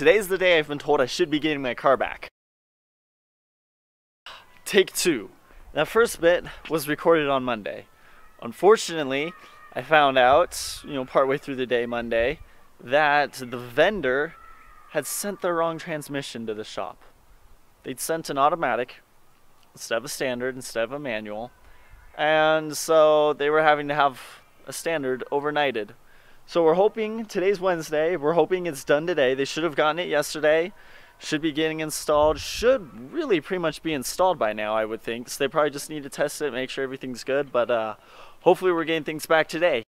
Today's the day I've been told I should be getting my car back. Take two. That first bit was recorded on Monday. Unfortunately, I found out, partway through the day Monday, that the vendor had sent the wrong transmission to the shop. They'd sent an automatic instead of a standard, instead of a manual, and so they were having to have a standard overnighted. So we're hoping, today's Wednesday, we're hoping it's done today. They should have gotten it yesterday, should be getting installed, should really pretty much be installed by now, I would think. So they probably just need to test it, make sure everything's good, but hopefully we're getting things back today.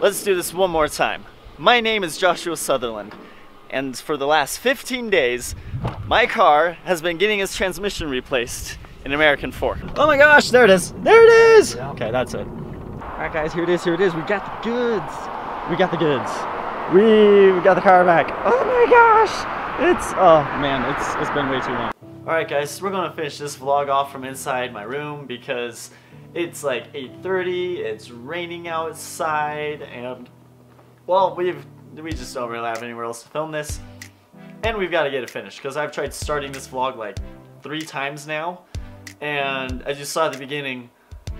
Let's do this one more time. My name is Joshua Sutherland, and for the last 15 days, my car has been getting its transmission replaced in American Fork. Oh my gosh, there it is. There it is. Yeah. Okay, that's it. All right, guys, here it is, here it is. We got the goods. We got the goods. We got the car back. Oh my gosh. Oh man, it's been way too long. All right, guys, we're gonna finish this vlog off from inside my room because it's like 8:30, it's raining outside, and well, we just don't really have anywhere else to film this, and we've got to get it finished because I've tried starting this vlog like 3 times now, and as you saw at the beginning,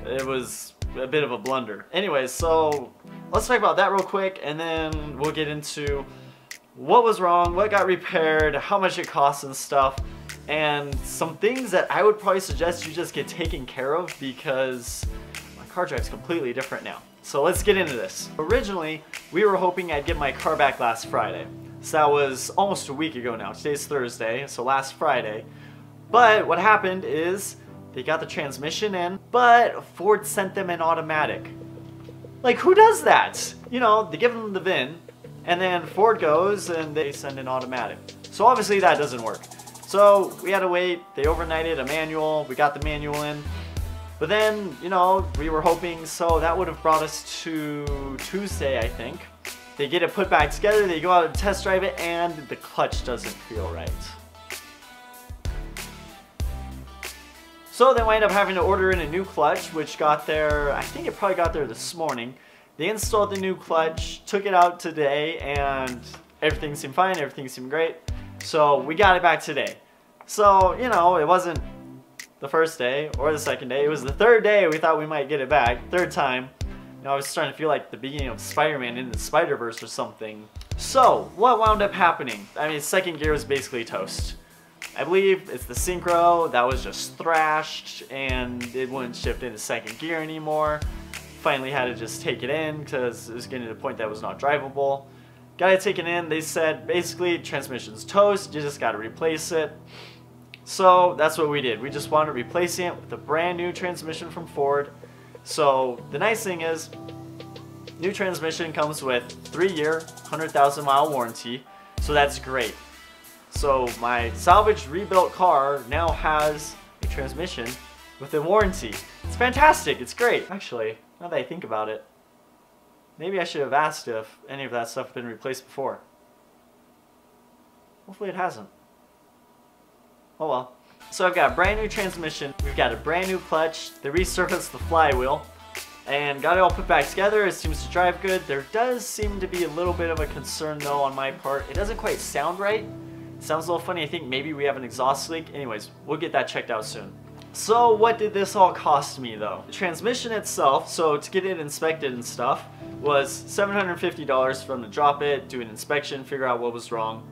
it was a bit of a blunder. Anyways, so let's talk about that real quick, and then we'll get into what was wrong, what got repaired, how much it costs and stuff, and some things that I would probably suggest you just get taken care of because my car drive's completely different now. So let's get into this. Originally, we were hoping I'd get my car back last Friday. So that was almost a week ago now. Today's Thursday, so last Friday. But what happened is they got the transmission in, but Ford sent them an automatic. Like, who does that? You know, they give them the VIN, and then Ford goes and they send an automatic. So obviously that doesn't work. So we had to wait, they overnighted a manual, we got the manual in. But then, we were hoping, so that would have brought us to Tuesday, I think. They get it put back together, they go out and test drive it, and the clutch doesn't feel right. So they wind up having to order in a new clutch, which got there, I think it probably got there this morning. They installed the new clutch, took it out today, and everything seemed fine, everything seemed great. So we got it back today. So, it wasn't the first day or the second day. It was the third day we thought we might get it back. Third time. Now I was starting to feel like the beginning of Spider-Man in the Spider-Verse or something. So what wound up happening? I mean, second gear was basically toast. I believe it's the synchro that was just thrashed and it wouldn't shift into second gear anymore. Finally had to just take it in because it was getting to the point that it was not drivable. Got it taken in, they said basically transmission's toast, you just gotta replace it. So that's what we did. We just wanted to replace it with a brand new transmission from Ford. So the nice thing is, new transmission comes with 3-year, 100,000 mile warranty. So that's great. So my salvaged rebuilt car now has a transmission with a warranty. It's fantastic, it's great. Actually, now that I think about it, maybe I should have asked if any of that stuff had been replaced before. Hopefully it hasn't. Oh well. So I've got a brand new transmission, we've got a brand new clutch, they resurfaced the flywheel, and got it all put back together, it seems to drive good. There does seem to be a little bit of a concern though on my part. It doesn't quite sound right. It sounds a little funny, I think maybe we have an exhaust leak. Anyways, we'll get that checked out soon. So what did this all cost me though? The transmission itself, so to get it inspected and stuff, was $750 for them to drop it, do an inspection, figure out what was wrong.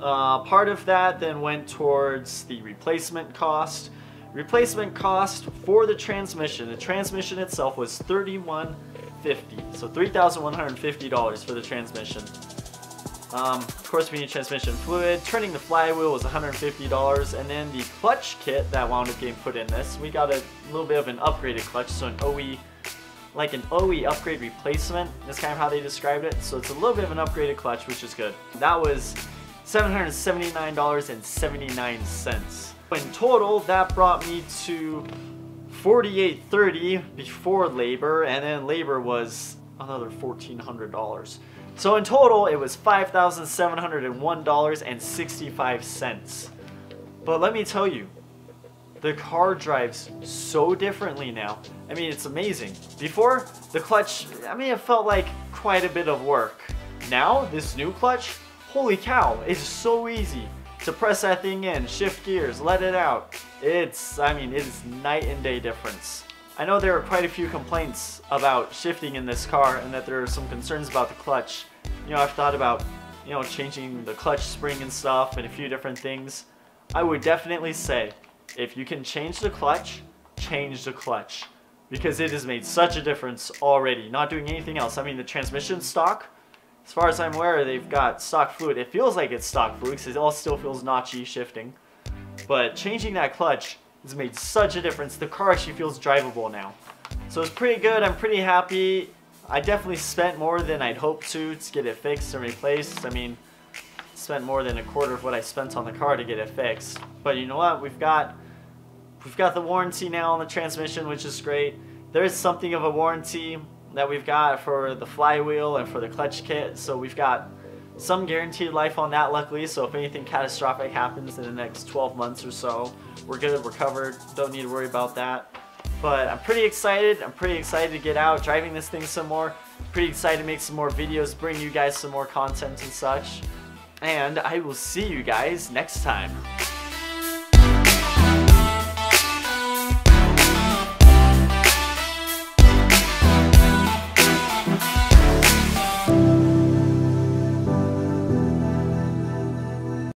Part of that then went towards the replacement cost. Replacement cost for the transmission itself was $3,150, so $3,150 for the transmission. Of course we need transmission fluid, turning the flywheel was $150, and then the clutch kit that wound up getting put in this, we got a little bit of an upgraded clutch, so an OE, like an OE upgrade replacement, that's kind of how they described it, so it's a little bit of an upgraded clutch, which is good. That was $779.79. In total, that brought me to $4,830 before labor, and then labor was another $1,400. So in total, it was $5,701.65. But let me tell you, the car drives so differently now. I mean, it's amazing. Before, the clutch, I mean, it felt like quite a bit of work. Now, this new clutch, holy cow, it's so easy to press that thing in, shift gears, let it out. It's, I mean, it is night and day difference. I know there are quite a few complaints about shifting in this car and that there are some concerns about the clutch. You know, I've thought about, you know, changing the clutch spring and stuff and a few different things. I would definitely say, if you can change the clutch, because it has made such a difference already, not doing anything else. I mean, the transmission stock, as far as I'm aware, they've got stock fluid. It feels like it's stock fluid because it all still feels notchy shifting. But changing that clutch has made such a difference. The car actually feels drivable now. So it's pretty good. I'm pretty happy. I definitely spent more than I'd hoped to get it fixed and replaced. I mean, spent more than a quarter of what I spent on the car to get it fixed. But you know what? We've got the warranty now on the transmission, which is great. There is something of a warranty that we've got for the flywheel and for the clutch kit, so we've got some guaranteed life on that, luckily. So if anything catastrophic happens in the next 12 months or so, we're good, we're covered, don't need to worry about that. But I'm pretty excited. I'm pretty excited to get out driving this thing some more. Pretty excited to make some more videos, bring you guys some more content and such. And I will see you guys next time.